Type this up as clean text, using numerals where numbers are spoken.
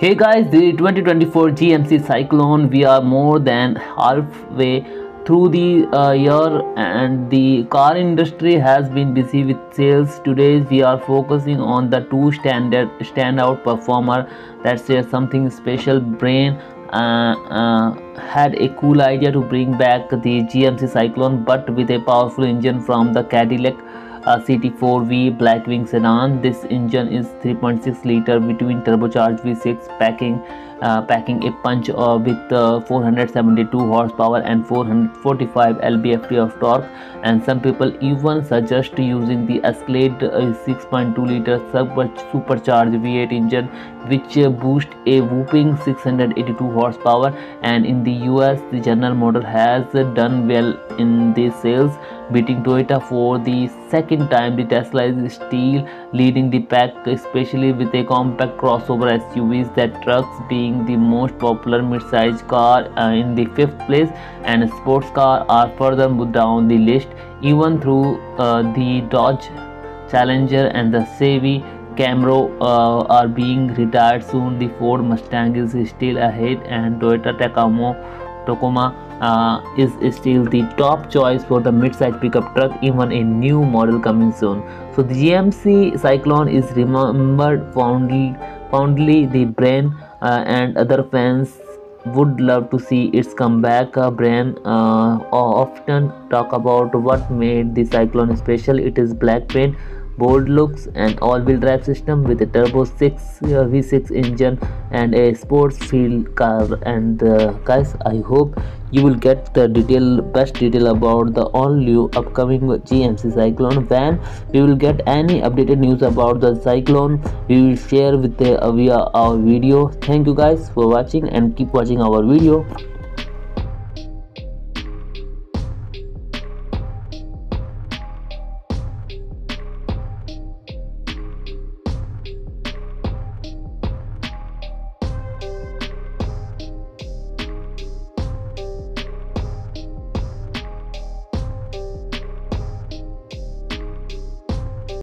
Hey guys, the 2024 GMC Syclone. We are more than halfway through the year and the car industry has been busy with sales. Today we are focusing on the two standout performer. That's something special. Brain had a cool idea to bring back the GMC Syclone, but with a powerful engine from the Cadillac CT4V Blackwing sedan. This engine is 3.6 liter between turbocharged V6, packing a punch with 472 horsepower and 445 lb-ft of torque. And some people even suggest using the Escalade 6.2 liter supercharged V8 engine, which boosts a whopping 682 horsepower. And in the US, the General Motors has done well in the sales, beating Toyota for the second time. The Tesla is still leading the pack, especially with a compact crossover SUVs, that trucks being the most popular mid-sized car in the 5th place, and sports cars are further down the list, even through the Dodge Challenger and the Chevy Camaro are being retired soon. The Ford Mustang is still ahead, and Toyota Tacoma is still the top choice for the mid-size pickup truck, even a new model coming soon. So the GMC Syclone is remembered fondly. The brand and other fans would love to see its comeback. Brand often talk about what made the Syclone special. It is black paint, bold looks, and all-wheel drive system with a turbo V6 engine and a sports feel car. And guys, I hope you will get the best detail about the all-new upcoming GMC Syclone. When we will get any updated news about the Syclone, we will share with via our video. Thank you guys for watching and keep watching our video.